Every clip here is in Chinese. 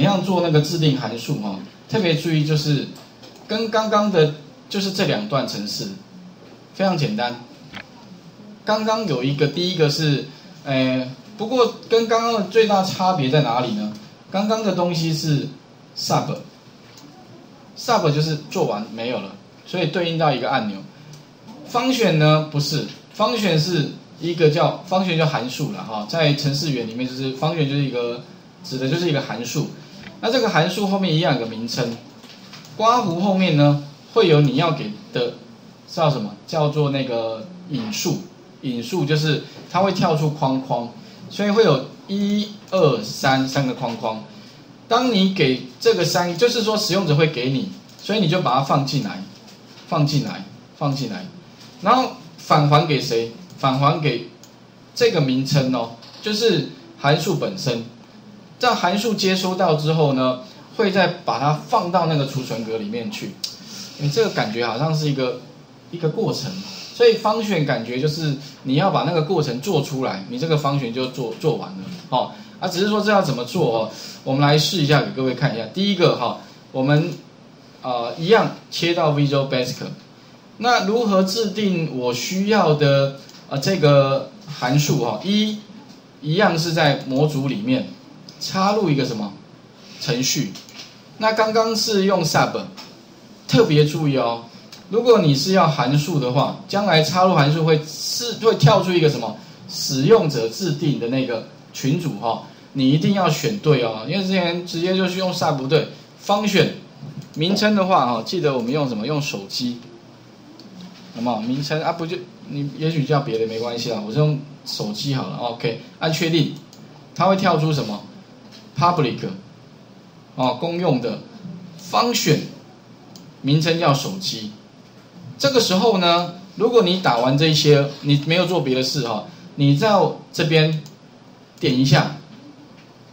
么样做那个制定函数哈，特别注意就是跟刚刚的，就是这两段程式非常简单。刚刚有一个第一个是，不过跟刚刚的最大差别在哪里呢？刚刚的东西是 sub 就是做完没有了，所以对应到一个按钮。function 呢不是 ，function 是一个叫 function 叫函数了哈，在程式语言里面就是 function 就是一个指的就是一个函数。那这个函数后面一样有个名称，括弧后面呢会有你要给的叫什么？叫做那个引数，引数就是它会跳出框框，所以会有1、2、3三个框框。当你给这个3，就是说使用者会给你，所以你就把它放进来，然后返还给谁？返还给这个名称哦，就是函数本身。在函数接收到之后呢，会再把它放到那个储存格里面去。这个感觉好像是一个过程，所以function感觉就是你要把那个过程做出来，你这个function就做完了哦。只是说这要怎么做哦？我们来试一下，给各位看一下。第一个哈，我们一样切到 Visual Basic。那如何制定我需要的这个函数哈？一样是在模组里面插入一个什么程序？那刚刚是用 sub， 特别注意哦。如果你是要函数的话，将来插入函数会跳出一个什么使用者制定的那个群组哈。你一定要选对哦，因为之前直接就是用 sub 不对。function 名称的话哈，记得我们用什么？用手机，好不好？名称啊，不就你也许叫别的没关系啦，我是用手机好了。OK， 按确定，它会跳出什么 public 哦，公用的 function 名称叫手机。这个时候呢，如果你打完这些，你没有做别的事哈，你到这边点一下。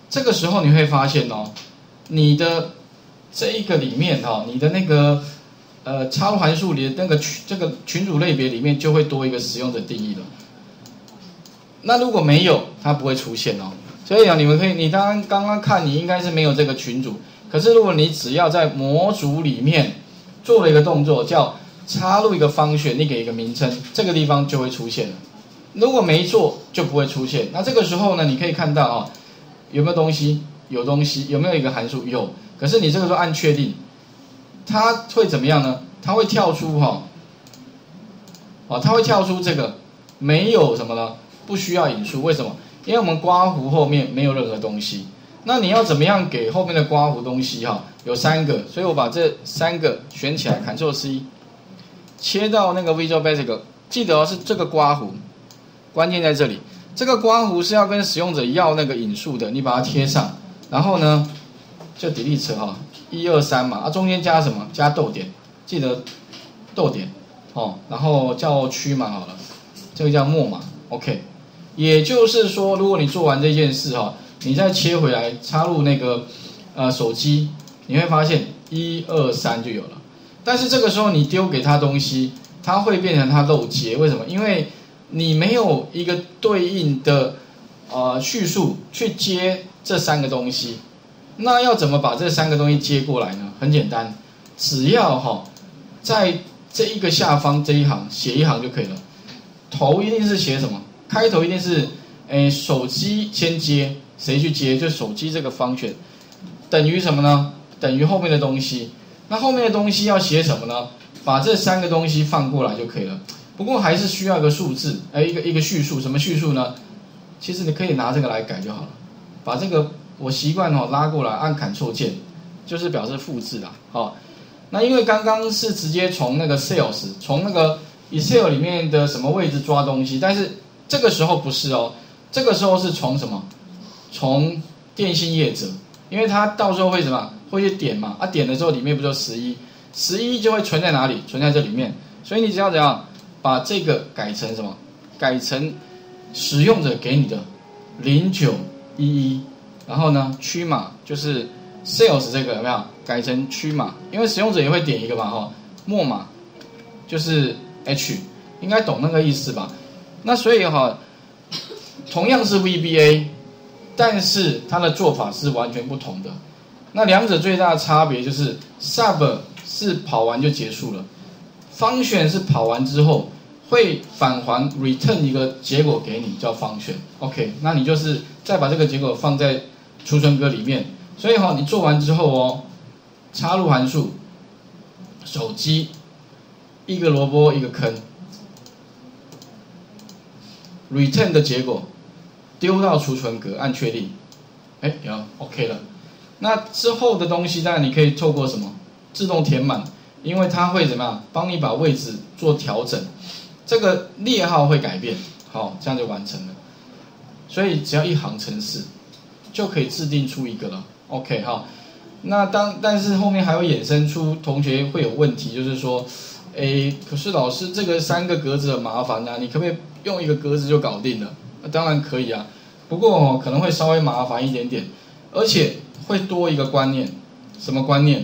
这个时候你会发现哦，你的这一个里面哦，你的那个插入函数里的那个群组类别里面就会多一个使用者定义了。那如果没有，它不会出现哦。所以啊，你刚刚看你应该是没有这个群组，可是如果你只要在模组里面做了一个动作，叫插入一个function，你给一个名称，这个地方就会出现了。如果没做就不会出现。那这个时候呢，你可以看到哦。有没有东西？有东西。有没有一个函数？有。可是你这个时候按确定，它会怎么样呢？它会跳出哈，它会跳出这个没有什么了，不需要引数。为什么？因为我们括弧后面没有任何东西。那你要怎么样给后面的括弧东西哈？有三个，所以我把这三个选起来 ，Ctrl C， 切到那个 Visual Basic。记得哦，是这个括弧，关键在这里。这个括弧是要跟使用者要那个引数的，你把它贴上，然后呢就 delete 哈，1、2、3嘛，中间加什么？加逗点，记得逗点哦，然后叫区码好了，这个叫末码 ，OK。也就是说，如果你做完这件事哈，你再切回来插入那个手机，你会发现1、2、3就有了。但是这个时候你丢给他东西，它会变成它漏接，为什么？因为你没有一个对应的叙述去接这三个东西，那要怎么把这三个东西接过来呢？很简单，只要哈在这一个下方这一行写一行就可以了。头一定是写什么？开头一定是手机先接，谁去接？就手机这个function等于什么呢？等于后面的东西。那后面的东西要写什么呢？把这三个东西放过来就可以了。不过还是需要一个数字，一个叙述，什么叙述呢？其实你可以拿这个来改就好了。把这个我习惯拉过来，按 Ctrl 键，就是表示复制啦。那因为刚刚是直接从那个 Sales， 从那个 Excel 里面的什么位置抓东西，但是这个时候不是哦，这个时候是从什么？从电信业者，因为他到时候会什么？会去点嘛？啊，点了之后里面不就11就会存在哪里？存在这里面。所以你只要怎样？把这个改成什么？改成使用者给你的0911，然后呢，区码就是 sales 这个有没有改成区码？因为使用者也会点一个嘛哈，末码就是 H， 应该懂那个意思吧？那所以哈，同样是 VBA， 但是它的做法是完全不同的。那两者最大的差别就是 sub 是跑完就结束了 ，function 是跑完之后会返还 return 一个结果给你，叫 function。OK， 那你就是再把这个结果放在储存格里面。所以你做完之后插入函数，手机一个萝卜一个坑 ，return 的结果丢到储存格，按确定，哎，有 OK 了。 那之后的东西，当然你可以透过什么自动填满，因为它会怎么样帮你把位置做调整，这个列号会改变，好，这样就完成了。所以只要一行程式就可以制定出一个了。OK 哈，那但是后面还会衍生出同学会有问题，就是说，哎，可是老师这个三个格子很麻烦啊，你可不可以用一个格子就搞定了？那当然可以啊，不过可能会稍微麻烦一点点，而且。 会多一个观念，什么观念？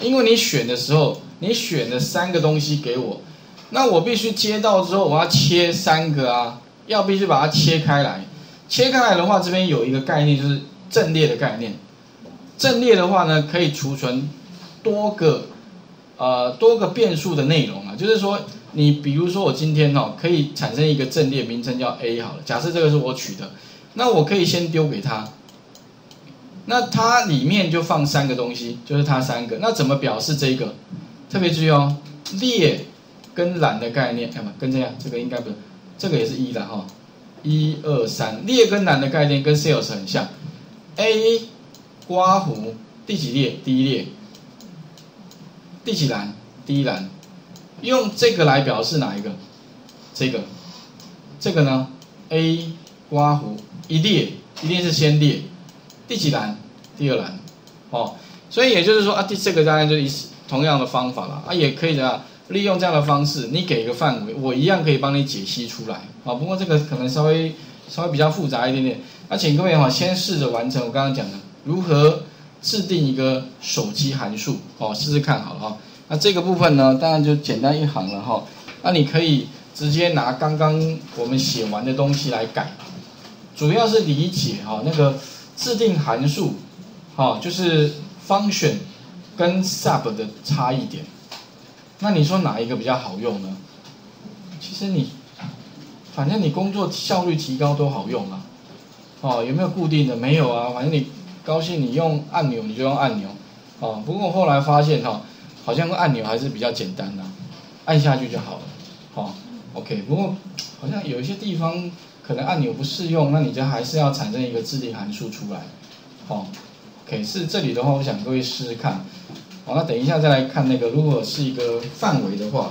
因为你选的时候，你选了三个东西给我，那我必须接到之后，我要切三个啊，必须把它切开来。切开来的话，这边有一个概念就是阵列的概念。阵列的话呢，可以储存多个变数的内容啊。就是说，你比如说我今天可以产生一个阵列，名称叫 A 好了。假设这个是我取的，那我可以先丢给他。 那它里面就放三个东西，就是它三个。那怎么表示这个？特别注意列跟栏的概念，跟这样，这个应该不是，这个也是一的1、2、3，列跟栏的概念跟 sales 很像。A 刮胡第几列？第一列。第几栏？第一栏。用这个来表示哪一个？这个。这个呢 ？A 刮胡一列，一定是先列。 第几栏？第二栏，所以也就是说这个当然就是同样的方法了也可以怎样利用这样的方式，你给一个范围，我一样可以帮你解析出来不过这个可能稍微比较复杂一点点。那请各位先试着完成我刚刚讲的如何制定一个手机函数试试看好了那这个部分呢，当然就简单一行了那你可以直接拿刚刚我们写完的东西来改，主要是理解那个。 制定函数，就是 function 跟 sub 的差异点。那你说哪一个比较好用呢？其实反正你工作效率提高都好用啊。有没有固定的？没有啊，反正你高兴你用按钮你就用按钮。不过我后来发现好像按钮还是比较简单的，按下去就好了。OK， 不过好像有一些地方。 可能按钮不适用，那你就还是要产生一个制定函数出来，OK， 是这里的话，我想各位试试看，那等一下再来看那个，如果是一个范围的话。